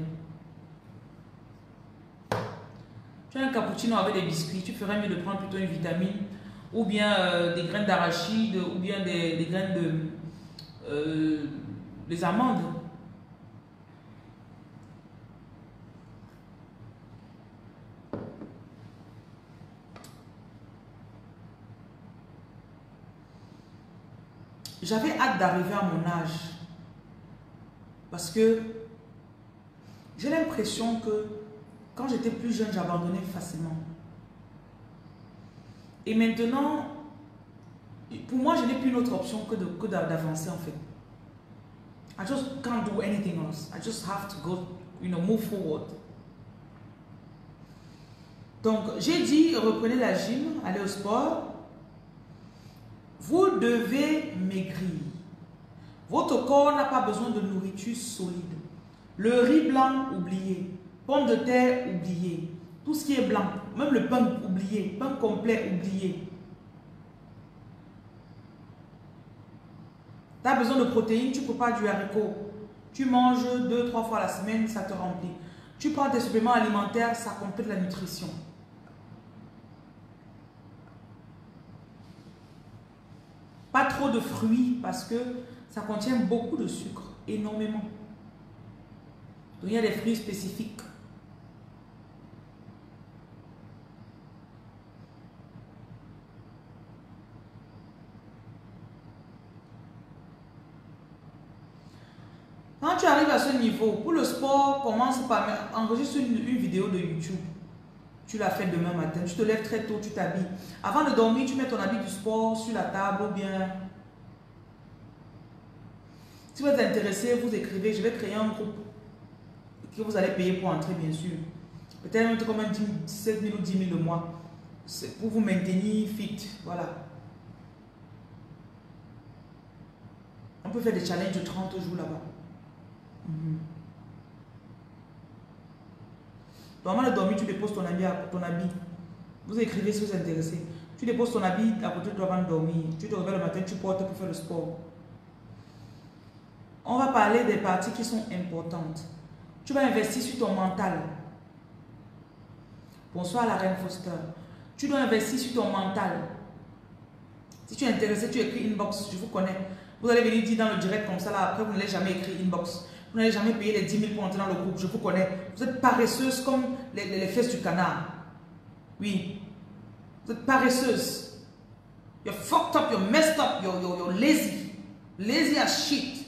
Tu as un cappuccino avec des biscuits, tu ferais mieux de prendre plutôt une vitamine, ou bien des graines d'arachide, ou bien des graines de... des amandes. J'avais hâte d'arriver à mon âge parce que j'ai l'impression que quand j'étais plus jeune, j'abandonnais facilement. Et maintenant, pour moi, je n'ai plus une autre option que d'avancer en fait. I just can't do anything else. I just have to go, move forward. Donc, j'ai dit, reprenez la gym, allez au sport. Vous devez maigrir. Votre corps n'a pas besoin de nourriture solide. Le riz blanc, oublié. Pommes de terre, oublié. Tout ce qui est blanc, même le pain, oublié. Pain complet, oublié. Tu as besoin de protéines, tu ne peux pas du haricot. Tu manges 2-3 fois la semaine, ça te remplit. Tu prends tes suppléments alimentaires, ça complète la nutrition. Pas trop de fruits parce que ça contient beaucoup de sucre, énormément. Donc il y a des fruits spécifiques. Quand tu arrives à ce niveau, pour le sport, commence par enregistrer une vidéo de YouTube. Tu la fais demain matin, tu te lèves très tôt, tu t'habilles. Avant de dormir, tu mets ton habit du sport sur la table ou bien... Si vous êtes intéressé, vous écrivez, je vais créer un groupe que vous allez payer pour entrer, bien sûr. Peut-être entre comme 17 000 ou 10 000 le mois. C'est pour vous maintenir fit, voilà. On peut faire des challenges de 30 jours là-bas. Donc avant de dormir, tu déposes ton habit, Vous écrivez si vous êtes intéressé. Tu déposes ton habit à côté de toi avant de dormir. Tu te réveilles le matin, tu portes pour faire le sport. On va parler des parties qui sont importantes. Tu vas investir sur ton mental. Bonsoir la reine Foster. Tu dois investir sur ton mental. Si tu es intéressé, tu écris inbox, je vous connais. Vous allez venir dire dans le direct comme ça, là, après vous n'allez jamais écrire inbox. Vous n'allez jamais payer les 10 000 pour entrer dans le groupe, je vous connais. Vous êtes paresseuse comme les fesses du canard. Oui. Vous êtes paresseuse. You're fucked up, you're messed up, you're lazy. Lazy as shit.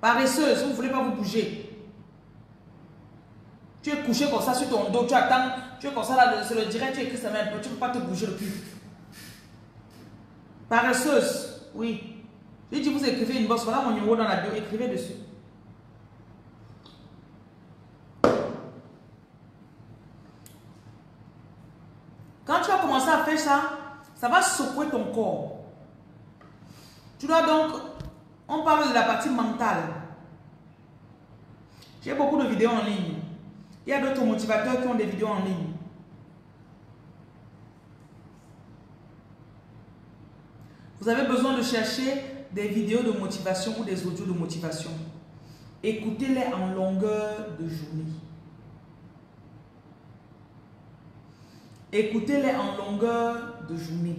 Paresseuse, vous ne voulez pas vous bouger. Tu es couché comme ça sur ton dos, tu attends, tu es comme ça là, c'est le direct, tu écris ça même, tu ne peux pas te bouger le cul. Paresseuse, oui. J'ai dit, vous écrivez une box, voilà mon numéro dans la bio, écrivez dessus. Quand tu vas commencer à faire ça, ça va secouer ton corps. Tu dois donc, on parle de la partie mentale. J'ai beaucoup de vidéos en ligne. Il y a d'autres motivateurs qui ont des vidéos en ligne. Vous avez besoin de chercher des vidéos de motivation ou des audios de motivation. Écoutez-les en longueur de journée. Écoutez-les en longueur de journée.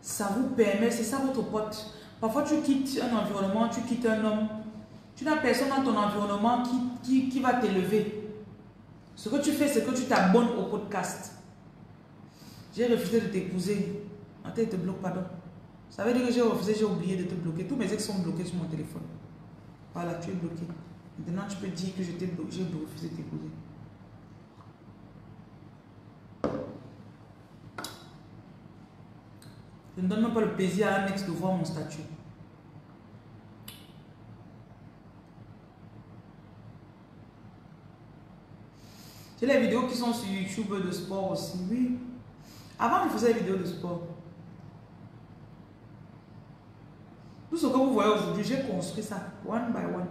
Ça vous permet, c'est ça votre pote. Parfois tu quittes un environnement, tu quittes un homme. Tu n'as personne dans ton environnement qui va t'élever. Ce que tu fais, c'est que tu t'abonnes au podcast. J'ai refusé de t'épouser. Attends, il te bloque, pardon. Ça veut dire que j'ai refusé, j'ai oublié de te bloquer. Tous mes ex sont bloqués sur mon téléphone. Voilà, tu es bloqué. Maintenant, tu peux dire que je t'ai bloqué, j'ai refusé de t'épouser. Je ne donne même pas le plaisir à un ex de voir mon statut. J'ai les vidéos qui sont sur YouTube de sport aussi, oui. Avant, je faisais des vidéos de sport. Tout ce que vous voyez aujourd'hui, j'ai construit ça, one by one.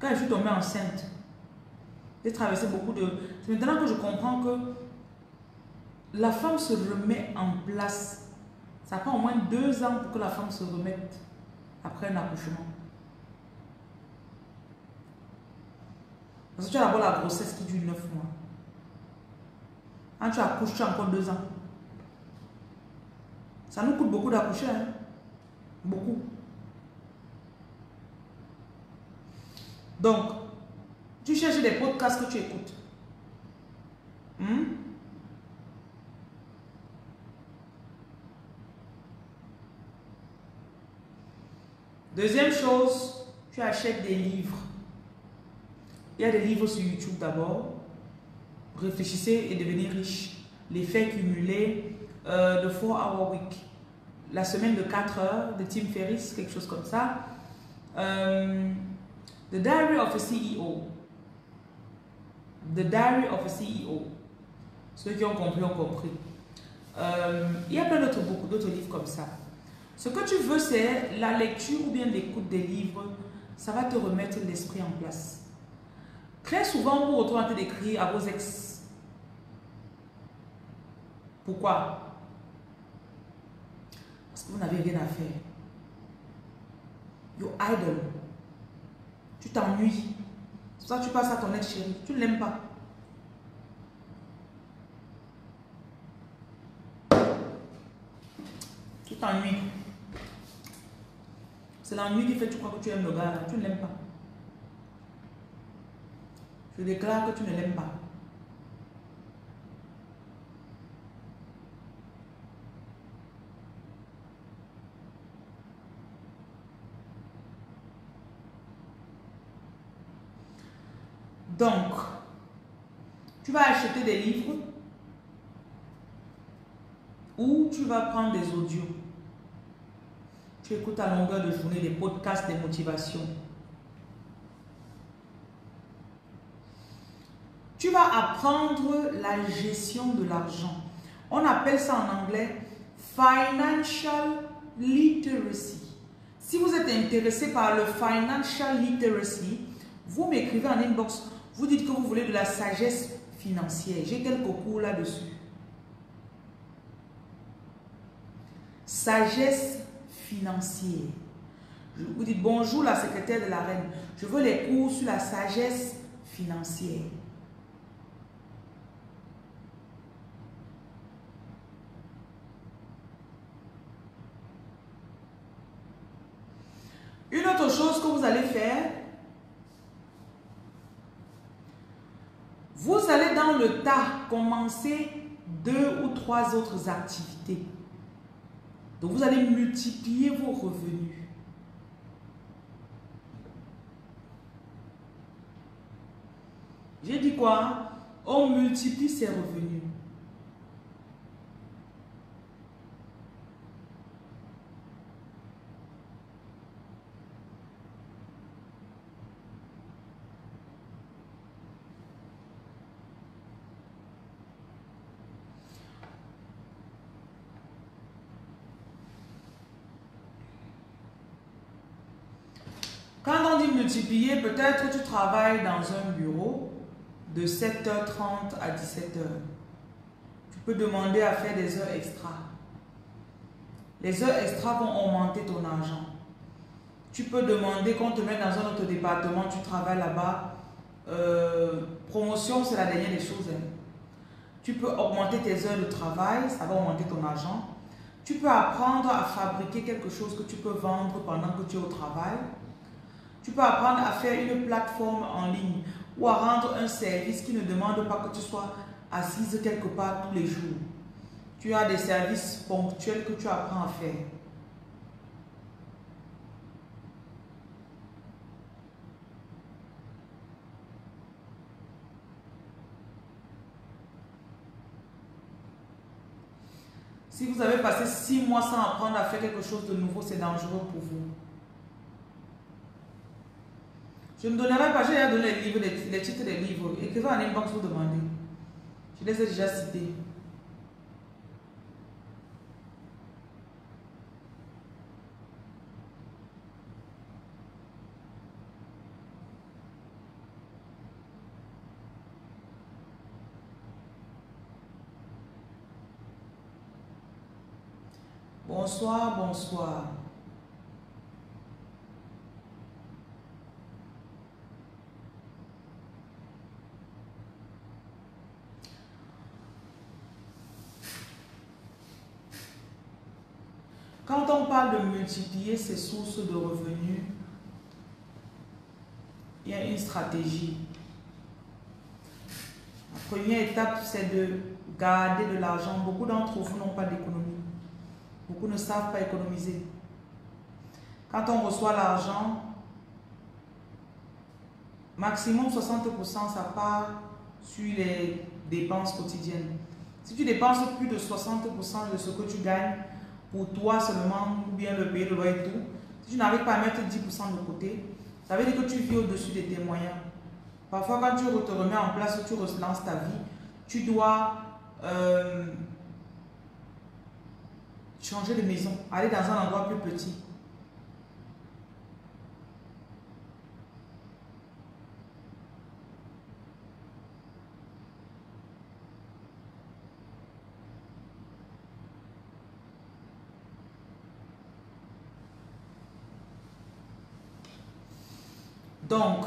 Quand je suis tombée enceinte, j'ai traversé beaucoup de... C'est maintenant que je comprends que la femme se remet en place. Ça prend au moins 2 ans pour que la femme se remette après un accouchement. Parce que tu as d'abord la grossesse qui dure 9 mois. Quand tu accouches, tu as encore 2 ans. Ça nous coûte beaucoup d'accoucher. Hein? Beaucoup. Donc, tu cherches des podcasts que tu écoutes. Deuxième chose, tu achètes des livres. Il y a des livres sur YouTube d'abord. Réfléchissez et devenez riche. L'effet cumulé, de 4-hour week. La semaine de 4 heures de Tim Ferriss, quelque chose comme ça. The Diary of a CEO. The Diary of a CEO. Ceux qui ont compris, ont compris. Il y a plein d'autres, beaucoup d'autres livres comme ça. Ce que tu veux, c'est la lecture ou bien l'écoute des livres. Ça va te remettre l'esprit en place. Très souvent, vous retrouvez en train d'écrire à vos ex. Pourquoi? Parce que vous n'avez rien à faire. You're idle. Tu t'ennuies. C'est pour ça que tu passes à ton ex chérie. Tu ne l'aimes pas. Tu t'ennuies. C'est l'ennui qui fait que tu crois que tu aimes le gars. Tu ne l'aimes pas. Je déclare que tu ne l'aimes pas. Donc, tu vas acheter des livres ou tu vas prendre des audios. Tu écoutes à longueur de journée des podcasts, des motivations. Tu vas apprendre la gestion de l'argent. On appelle ça en anglais « financial literacy ». Si vous êtes intéressé par le « financial literacy », vous m'écrivez en inbox. Vous dites que vous voulez de la sagesse financière. J'ai quelques cours là-dessus. Sagesse financière. Vous dites bonjour la secrétaire de la reine. Je veux les cours sur la sagesse financière. Une autre chose que vous allez faire, vous allez dans le tas commencer 2 ou 3 autres activités. Donc vous allez multiplier vos revenus. J'ai dit quoi? On multiplie ses revenus. Quand on dit multiplier, peut-être que tu travailles dans un bureau de 7h30 à 17h. Tu peux demander à faire des heures extra. Les heures extra vont augmenter ton argent. Tu peux demander qu'on te mette dans un autre département, tu travailles là-bas. Promotion, c'est la dernière des choses. Tu peux augmenter tes heures de travail, ça va augmenter ton argent. Tu peux apprendre à fabriquer quelque chose que tu peux vendre pendant que tu es au travail. Tu peux apprendre à faire une plateforme en ligne ou à rendre un service qui ne demande pas que tu sois assise quelque part tous les jours. Tu as des services ponctuels que tu apprends à faire. Si vous avez passé 6 mois sans apprendre à faire quelque chose de nouveau, c'est dangereux pour vous. Je ne donnerai pas, j'ai donné les livres, les titres des livres. Écrivez en inbox, vous demandez. Je les ai déjà cités. Bonsoir, bonsoir. Quand on parle de multiplier ses sources de revenus, il y a une stratégie. La première étape, c'est de garder de l'argent. Beaucoup d'entre vous n'ont pas d'économie. Beaucoup ne savent pas économiser. Quand on reçoit l'argent, maximum 60%, ça part sur les dépenses quotidiennes. Si tu dépenses plus de 60% de ce que tu gagnes pour toi seulement, ou bien le payer le loyer et tout, si tu n'arrives pas à mettre 10% de côté, ça veut dire que tu vis au-dessus de tes moyens. Parfois, quand tu te remets en place, tu relances ta vie, tu dois changer de maison, aller dans un endroit plus petit. Donc,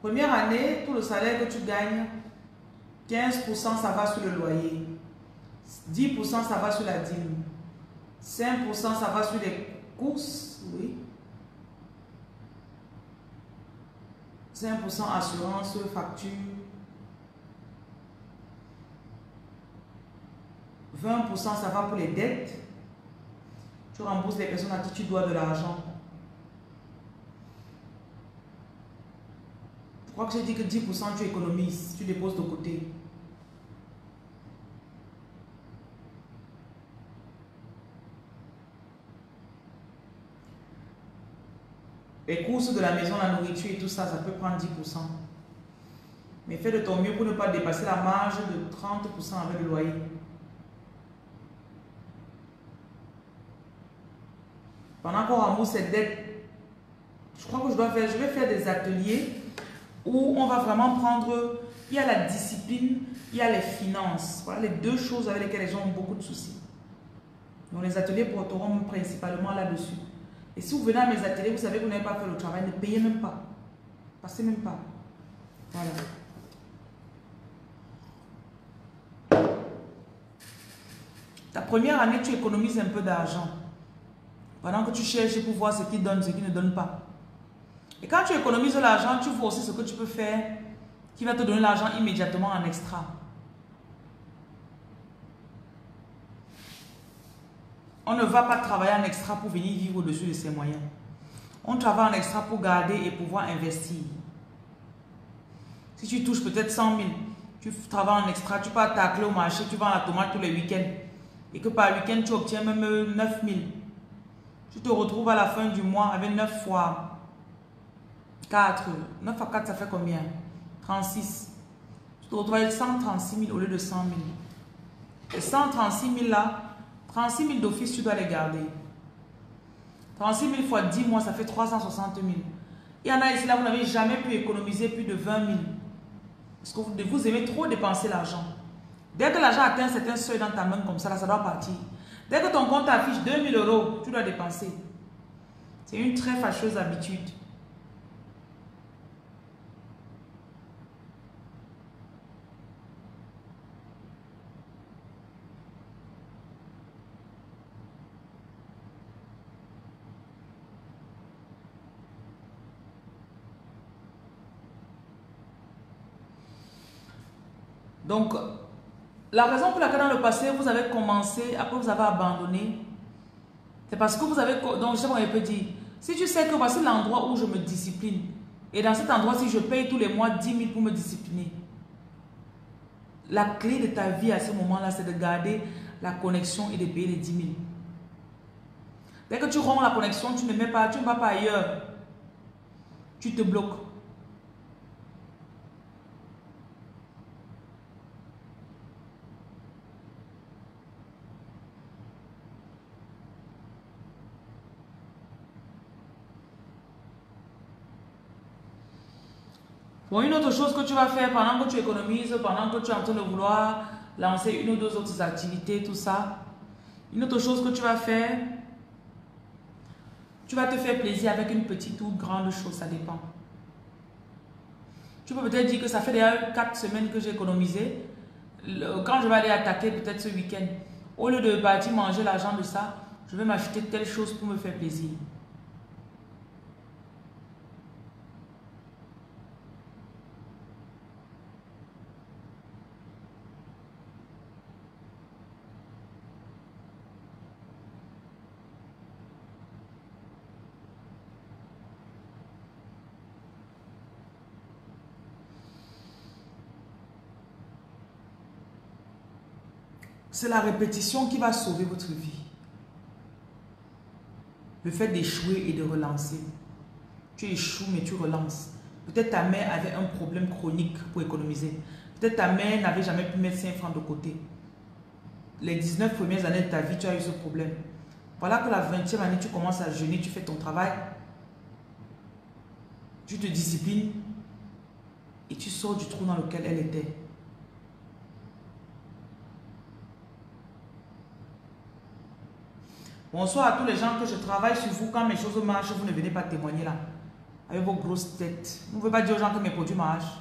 première année, tout le salaire que tu gagnes, 15% ça va sur le loyer, 10% ça va sur la dîme, 5% ça va sur les courses, oui, 5% assurance, facture, 20% ça va pour les dettes, tu rembourses les personnes à qui tu dois de l'argent. Je crois que j'ai dit que 10% tu économises, tu déposes de côté. Les courses de la maison, la nourriture et tout ça, ça peut prendre 10%. Mais fais de ton mieux pour ne pas dépasser la marge de 30% avec le loyer. Pendant qu'on rembourse cette dette, je crois que je vais faire des ateliers où on va vraiment prendre, il y a la discipline, il y a les finances. Voilà les deux choses avec lesquelles les gens ont beaucoup de soucis. Donc les ateliers porteront principalement là-dessus. Et si vous venez à mes ateliers, vous savez que vous n'avez pas fait le travail, ne payez même pas. Passez même pas. Voilà. Ta première année, tu économises un peu d'argent. Pendant que tu cherches pour voir ce qui donne, ce qui ne donne pas. Et quand tu économises l'argent, tu vois aussi ce que tu peux faire qui va te donner l'argent immédiatement en extra. On ne va pas travailler en extra pour venir vivre au-dessus de ses moyens. On travaille en extra pour garder et pouvoir investir. Si tu touches peut-être 100 000, tu travailles en extra, tu pars tacler au marché, tu vends la tomate tous les week-ends. Et que par week-end, tu obtiens même 9 000. Tu te retrouves à la fin du mois avec 9 fois 4, 9 à 4, ça fait combien? 36. Tu te retrouves avec 136 000 au lieu de 100 000. Et 136 000 là, 36 000 d'office, tu dois les garder. 36 000 fois 10 mois, ça fait 360 000. Il y en a ici, là, vous n'avez jamais pu économiser plus de 20 000. Parce que vous aimez trop dépenser l'argent. Dès que l'argent atteint un certain seuil dans ta main, comme ça, là, ça doit partir. Dès que ton compte affiche 2 000 euros, tu dois dépenser. C'est une très fâcheuse habitude. Donc, la raison pour laquelle dans le passé, vous avez commencé, après vous avez abandonné, c'est parce que vous avez... Donc, je sais pas, on peut dire, si tu sais que voici l'endroit où je me discipline, et dans cet endroit, si je paye tous les mois 10 000 pour me discipliner, la clé de ta vie à ce moment-là, c'est de garder la connexion et de payer les 10 000. Dès que tu romps la connexion, tu ne mets pas, tu ne vas pas ailleurs. Tu te bloques. Bon, une autre chose que tu vas faire pendant que tu économises, pendant que tu es en train de vouloir lancer une ou deux autres activités, tout ça. Une autre chose que tu vas faire, tu vas te faire plaisir avec une petite ou grande chose, ça dépend. Tu peux peut-être dire que ça fait déjà 4 semaines que j'ai économisé. Quand je vais aller attaquer peut-être ce week-end, au lieu de partir manger l'argent de ça, je vais m'acheter telle chose pour me faire plaisir. C'est la répétition qui va sauver votre vie. Le fait d'échouer et de relancer. Tu échoues, mais tu relances. Peut-être ta mère avait un problème chronique pour économiser. Peut-être ta mère n'avait jamais pu mettre 5 francs de côté. Les 19 premières années de ta vie, tu as eu ce problème. Voilà que la 20e année, tu commences à jeûner, tu fais ton travail. Tu te disciplines et tu sors du trou dans lequel elle était. Bonsoir à tous les gens que je travaille sur vous. Quand mes choses marchent, vous ne venez pas témoigner là. Avec vos grosses têtes. Vous ne pouvez pas dire aux gens que mes produits marchent.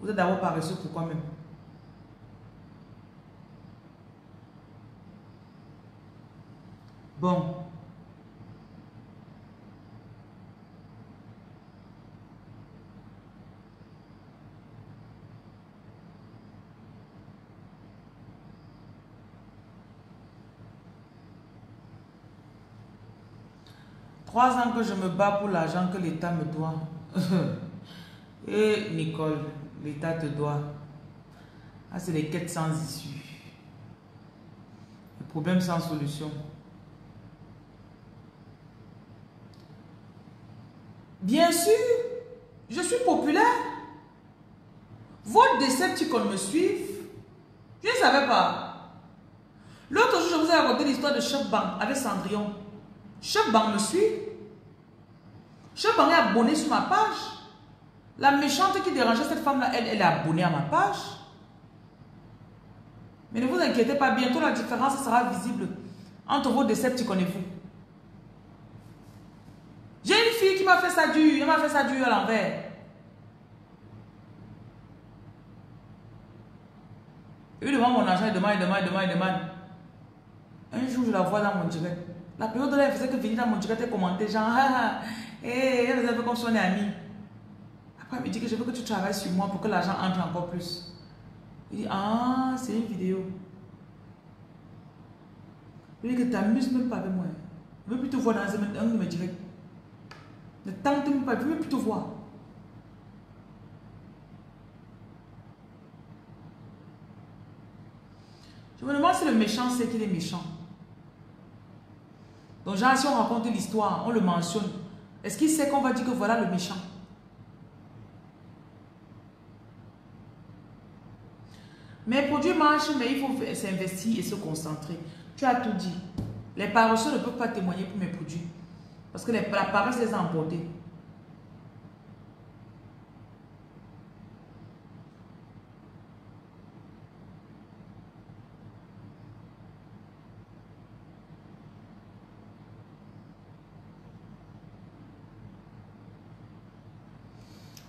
Vous êtes d'abord paresseux pour quand même. Bon. Trois ans que je me bats pour l'argent que l'État me doit. Et Nicole, l'État te doit. Ah, c'est les quêtes sans issue. Les problèmes sans solution. Bien sûr, je suis populaire. Votre Decepticon me suivent. Je ne savais pas. L'autre jour, je vous ai raconté l'histoire de Chef Bang avec Cendrillon. Chef Bang me suit. Chef Bang est abonné sur ma page. La méchante qui dérangeait cette femme-là, elle est abonnée à ma page. Mais ne vous inquiétez pas, bientôt la différence sera visible entre vos Decepticons et vous. J'ai une fille qui m'a fait ça dur, elle m'a fait ça dur à l'envers. Elle demande mon argent, elle demande, elle demande, elle demande, elle demande. Un jour, je la vois dans mon direct. La période là, elle faisait que venir dans mon direct et commenter, genre, ah, elle faisait un peu comme si on est amis. Après, elle me dit que je veux que tu travailles sur moi pour que l'argent entre encore plus. Il dit, ah, c'est une vidéo. Je lui dis que t'amuses même pas avec moi. Je veux plus te voir dans un de mes directs. Ne tente même pas, je ne veux plus te voir. Je me demande si le méchant sait qu'il est méchant. Donc, genre, si on raconte l'histoire, on le mentionne, est-ce qu'il sait qu'on va dire que voilà le méchant? Mes produits marchent, mais il faut s'investir et se concentrer. Tu as tout dit. Les paresseux ne peuvent pas témoigner pour mes produits. Parce que la paresse les a emportés.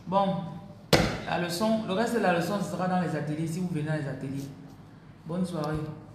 Bon, la leçon, le reste de la leçon sera dans les ateliers, si vous venez dans les ateliers. Bonne soirée.